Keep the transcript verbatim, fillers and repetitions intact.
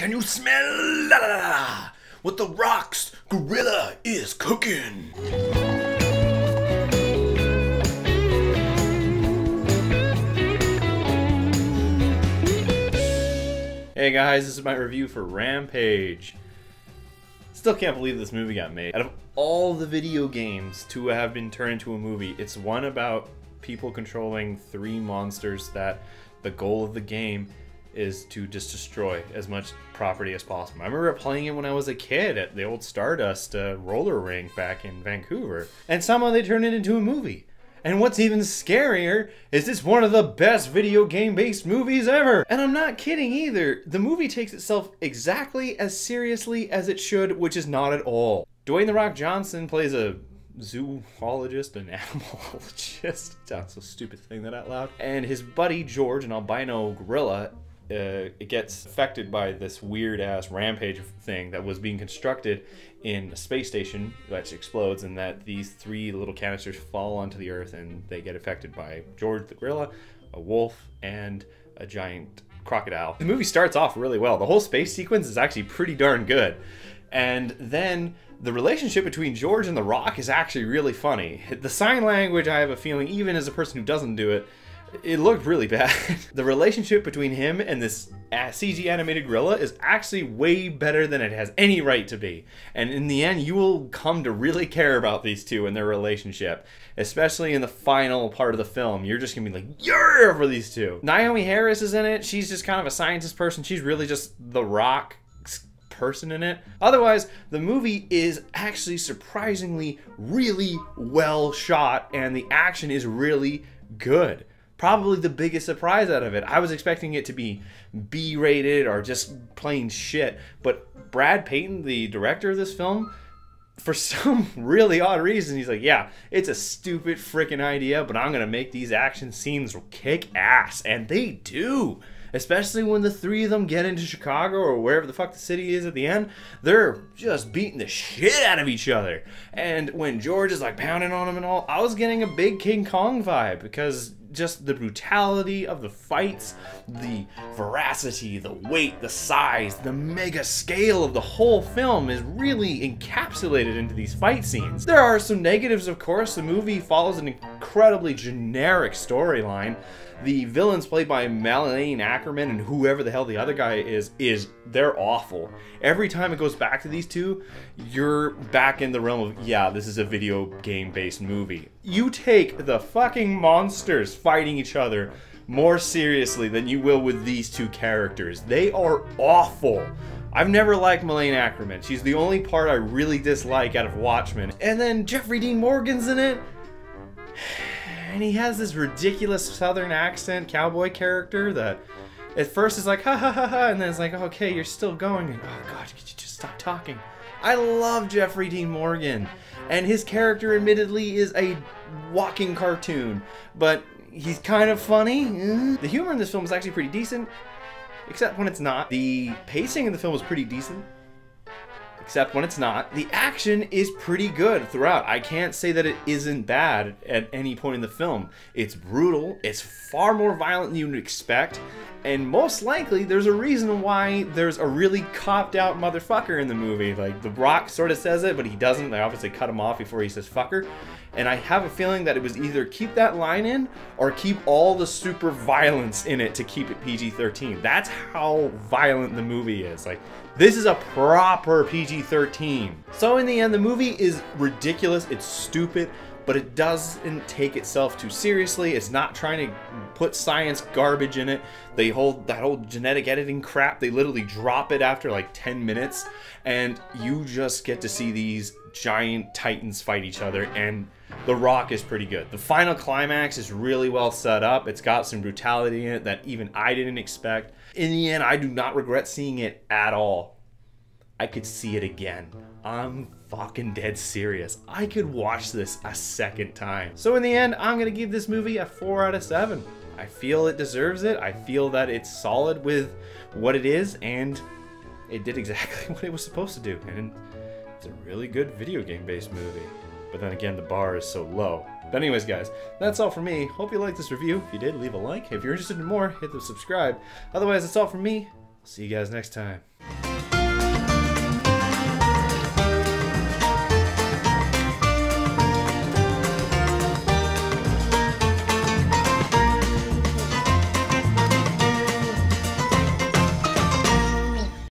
Can you smell la, la, la, what the Rock's gorilla is cooking? Hey guys, this is my review for Rampage. Still can't believe this movie got made. Out of all the video games to have been turned into a movie, it's one about people controlling three monsters that the goal of the game is to just destroy as much property as possible. I remember playing it when I was a kid at the old Stardust uh, roller rink back in Vancouver, and somehow they turned it into a movie. And what's even scarier is it's one of the best video game based movies ever! And I'm not kidding either, the movie takes itself exactly as seriously as it should, which is not at all. Dwayne the Rock Johnson plays a zoologist, an animalologist, that's so stupid saying that out loud, and his buddy George, an albino gorilla, Uh, it gets affected by this weird-ass rampage thing that was being constructed in a space station that explodes, and that these three little canisters fall onto the earth and they get affected by George the gorilla, a wolf, and a giant crocodile. The movie starts off really well. The whole space sequence is actually pretty darn good. And then the relationship between George and the Rock is actually really funny. The sign language, I have a feeling, even as a person who doesn't do it, it looked really bad. The relationship between him and this C G animated gorilla is actually way better than it has any right to be. And in the end, you will come to really care about these two and their relationship. Especially in the final part of the film, you're just gonna be like, "Yer!" for these two. Naomi Harris is in it. She's just kind of a scientist person. She's really just the Rock person in it. Otherwise, the movie is actually surprisingly really well shot, and the action is really good. Probably the biggest surprise out of it. I was expecting it to be B-rated or just plain shit, but Brad Peyton, the director of this film, for some really odd reason, he's like, yeah, it's a stupid freaking idea, but I'm gonna make these action scenes kick ass, and they do. Especially when the three of them get into Chicago or wherever the fuck the city is at the end, they're just beating the shit out of each other. And when George is like pounding on them and all, I was getting a big King Kong vibe, because just the brutality of the fights, the veracity, the weight, the size, the mega scale of the whole film is really encapsulated into these fight scenes. There are some negatives, of course. The movie follows an incredibly generic storyline. The villains played by Malin Akerman and whoever the hell the other guy is, is they're awful. Every time it goes back to these two, you're back in the realm of, yeah, this is a video game-based movie. You take the fucking monsters fighting each other more seriously than you will with these two characters. They are awful. I've never liked Malin Akerman. She's the only part I really dislike out of Watchmen. And then Jeffrey Dean Morgan's in it. And he has this ridiculous southern accent cowboy character that at first is like, ha ha ha ha, and then it's like, okay, you're still going, and oh god, could you just stop talking? I love Jeffrey Dean Morgan, and his character admittedly is a walking cartoon, but he's kind of funny. The humor in this film is actually pretty decent, except when it's not. The pacing in the film is pretty decent, except when it's not. The action is pretty good throughout. I can't say that it isn't bad at any point in the film. It's brutal, it's far more violent than you would expect, and most likely there's a reason why there's a really copped out motherfucker in the movie. Like, The Rock sort of says it, but he doesn't. They obviously cut him off before he says fucker. And I have a feeling that it was either keep that line in or keep all the super violence in it to keep it P G thirteen. That's how violent the movie is. Like, this is a proper P G thirteen. So in the end, the movie is ridiculous, it's stupid, but it doesn't take itself too seriously. It's not trying to put science garbage in it. They hold that whole genetic editing crap, they literally drop it after like ten minutes, and you just get to see these giant titans fight each other, and The Rock is pretty good. The final climax is really well set up. It's got some brutality in it that even I didn't expect. In the end, I do not regret seeing it at all. I could see it again. I'm fucking dead serious. I could watch this a second time. So in the end, I'm gonna give this movie a four out of seven. I feel it deserves it. I feel that it's solid with what it is, and it did exactly what it was supposed to do. And it's a really good video game based movie. But then again, the bar is so low. But anyways, guys, that's all for me. Hope you liked this review. If you did, leave a like. If you're interested in more, hit the subscribe. Otherwise, that's all from me. See you guys next time.